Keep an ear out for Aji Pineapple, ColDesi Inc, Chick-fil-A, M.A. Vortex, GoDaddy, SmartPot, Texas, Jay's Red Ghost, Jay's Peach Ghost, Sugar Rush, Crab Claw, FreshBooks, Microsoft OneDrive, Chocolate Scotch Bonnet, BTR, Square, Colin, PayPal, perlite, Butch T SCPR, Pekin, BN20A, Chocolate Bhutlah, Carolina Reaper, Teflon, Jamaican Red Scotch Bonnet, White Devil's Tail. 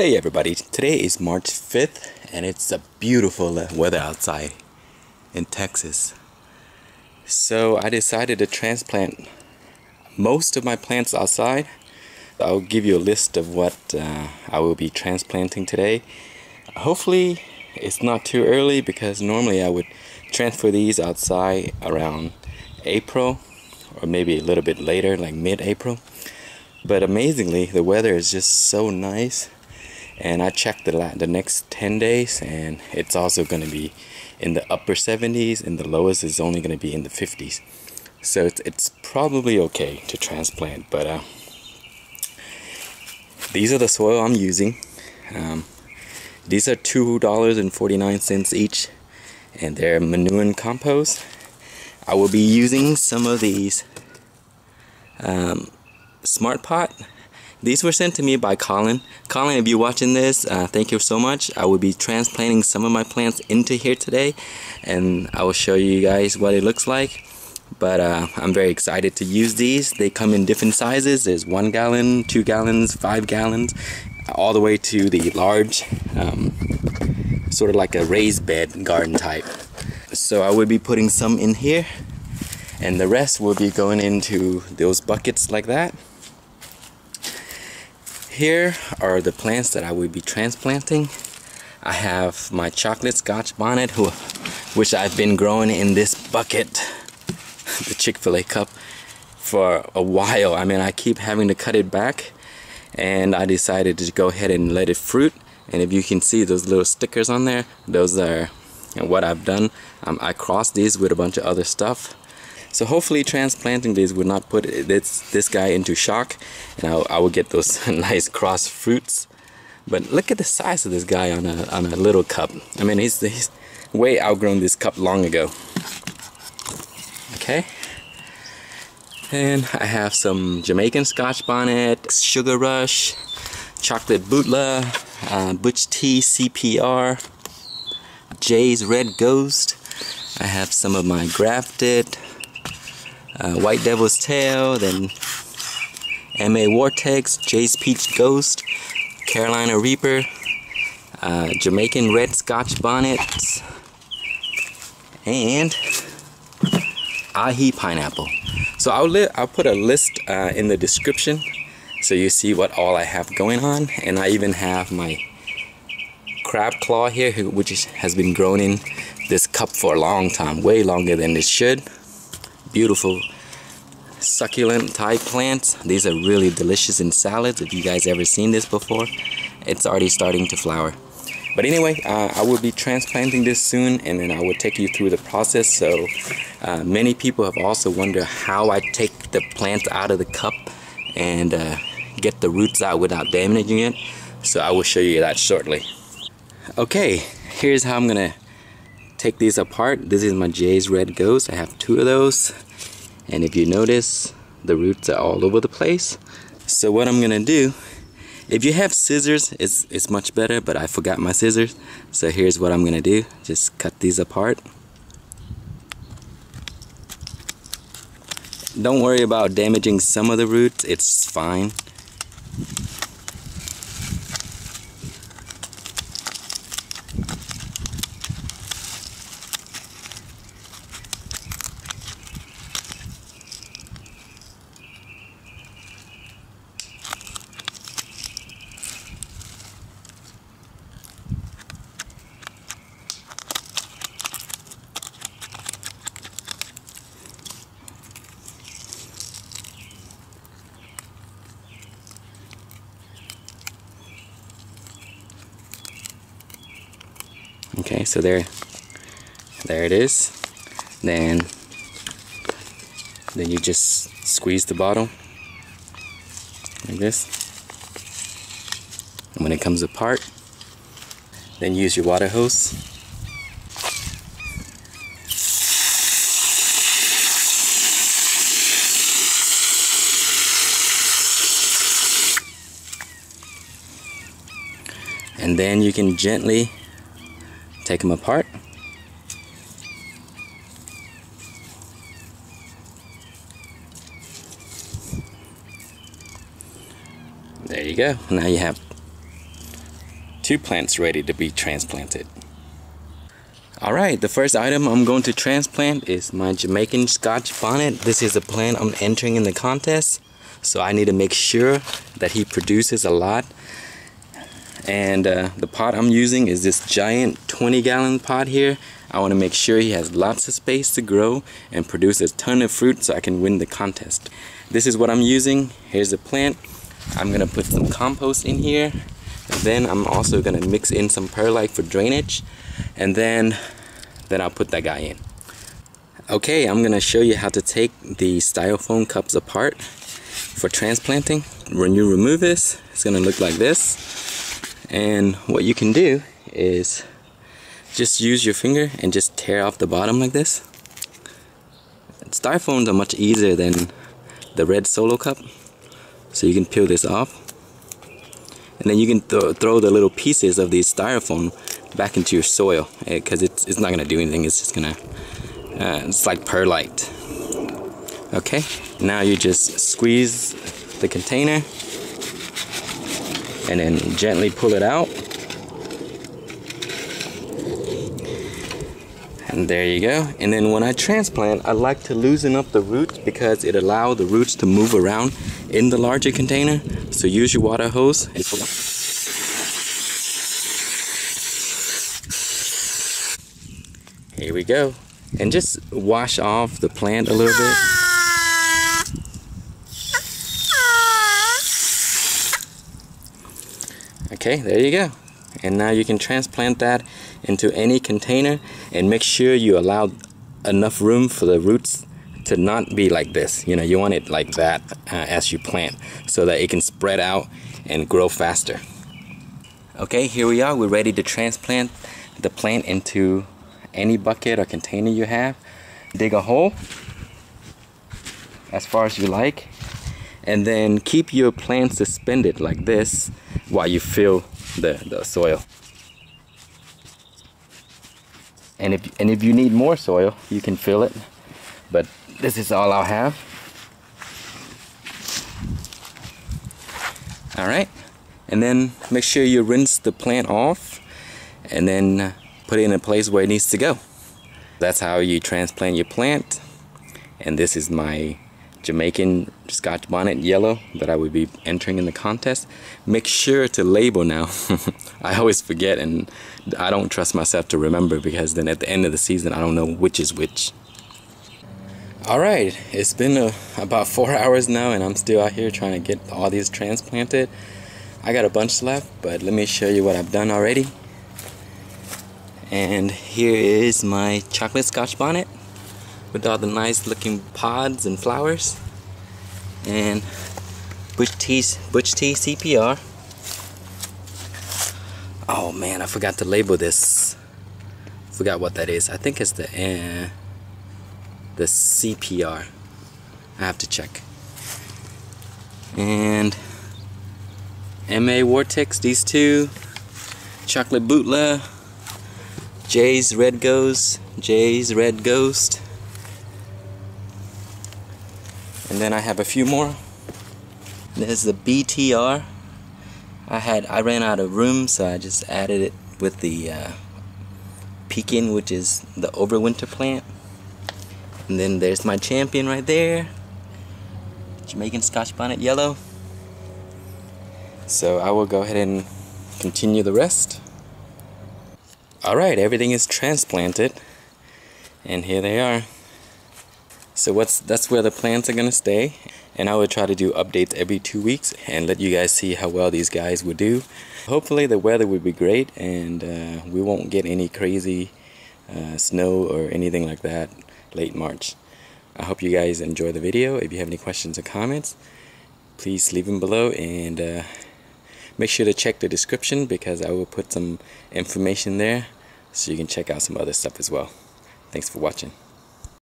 Hey everybody, today is March 5th and it's a beautiful weather outside in Texas. So I decided to transplant most of my plants outside. I'll give you a list of what I will be transplanting today. Hopefully it's not too early because normally I would transfer these outside around April or maybe a little bit later, like mid-April. But amazingly, the weather is just so nice. And I checked the next 10 days and it's also going to be in the upper 70s and the lowest is only going to be in the 50s. So it's probably okay to transplant, but these are the soil I'm using. These are $2.49 each and they're manure and compost. I will be using some of these SmartPot. These were sent to me by Colin. Colin, if you're watching this, thank you so much. I will be transplanting some of my plants into here today, and I will show you guys what it looks like. But I'm very excited to use these. They come in different sizes. There's 1 gallon, 2 gallons, 5 gallons, all the way to the large, sort of like a raised bed garden type. So I will be putting some in here, and the rest will be going into those buckets like that. Here are the plants that I will be transplanting. I have my Chocolate Scotch Bonnet, which I've been growing in this bucket, the Chick-fil-A cup, for a while. I mean, I keep having to cut it back, and I decided to go ahead and let it fruit. And if you can see those little stickers on there, those are what I've done. I crossed these with a bunch of other stuff. So hopefully transplanting these would not put this guy into shock, and I will get those nice cross fruits. But look at the size of this guy on a little cup. I mean, he's way outgrown this cup long ago. Okay. And I have some Jamaican Scotch Bonnet, Sugar Rush, Chocolate Bhutlah, Butch T SCPR, Jay's Red Ghost. I have some of my grafted White Devil's Tail, then M.A. Vortex, Jay's Peach Ghost, Carolina Reaper, Jamaican Red Scotch Bonnet, and Aji Pineapple. So I'll put a list in the description so you see what all I have going on. And I even have my Crab Claw here, which has been grown in this cup for a long time, way longer than it should. Beautiful succulent type plants. These are really delicious in salads. If you guys ever seen this before, it's already starting to flower. But anyway, I will be transplanting this soon, and then I will take you through the process. So many people have also wondered how I take the plants out of the cup and get the roots out without damaging it. So I will show you that shortly. Okay, here's how I'm gonna take these apart. This is my Jay's Red Ghost. I have 2 of those. And if you notice, the roots are all over the place. So what I'm gonna do, if you have scissors, it's much better, but I forgot my scissors. So here's what I'm gonna do. Just cut these apart. Don't worry about damaging some of the roots. It's fine. Okay, so there it is. Then you just squeeze the bottle like this. And when it comes apart, then use your water hose. And then you can gently take them apart. There you go. Now you have two plants ready to be transplanted. Alright, the first item I'm going to transplant is my Jamaican Scotch Bonnet. This is a plant I'm entering in the contest, so I need to make sure that he produces a lot. And the pot I'm using is this giant 20-gallon pot here. I want to make sure he has lots of space to grow and produce a ton of fruit so I can win the contest. This is what I'm using. Here's the plant. I'm going to put some compost in here. Then I'm also going to mix in some perlite for drainage. And then I'll put that guy in. Okay, I'm going to show you how to take the styrofoam cups apart for transplanting. When you remove this, it's going to look like this. And what you can do is just use your finger and just tear off the bottom like this. Styrofoams are much easier than the red solo cup, so you can peel this off. And then you can throw the little pieces of the styrofoam back into your soil, because it's not going to do anything. It's just going to, it's like perlite. Okay, now you just squeeze the container and then gently pull it out. And there you go. And then when I transplant, I like to loosen up the roots because it allows the roots to move around in the larger container. So use your water hose and pull up. Here we go. And just wash off the plant a little bit. Okay, there you go. And now you can transplant that into any container and make sure you allow enough room for the roots to not be like this. You know, you want it like that as you plant so that it can spread out and grow faster. Okay, here we are. We're ready to transplant the plant into any bucket or container you have. Dig a hole as far as you like. And then keep your plant suspended like this while you fill the soil. And if you need more soil, you can fill it. But this is all I'll have. Alright. And then make sure you rinse the plant off. And then put it in a place where it needs to go. That's how you transplant your plant. And this is my Jamaican Scotch Bonnet yellow that I would be entering in the contest. Make sure to label now. I always forget and I don't trust myself to remember, because then at the end of the season I don't know which is which. Alright, it's been about 4 hours now and I'm still out here trying to get all these transplanted. I got a bunch left, but let me show you what I've done already. And here is my Chocolate Scotch Bonnet with all the nice looking pods and flowers. And Butch T SCPR. Oh man, I forgot to label this. Forgot what that is. I think it's the CPR. I have to check. And M.A. Vortex, these two. Chocolate Bhutlah. Jay's Red Ghost. And then I have a few more. There's the BTR. I ran out of room, so I just added it with the Pekin, which is the overwinter plant. And then there's my champion right there, Jamaican Scotch Bonnet yellow. So I will go ahead and continue the rest. Alright, everything is transplanted. And here they are. So that's where the plants are going to stay, and I will try to do updates every 2 weeks and let you guys see how well these guys will do. Hopefully the weather will be great and we won't get any crazy snow or anything like that late March. I hope you guys enjoy the video. If you have any questions or comments, please leave them below, and make sure to check the description because I will put some information there so you can check out some other stuff as well. Thanks for watching.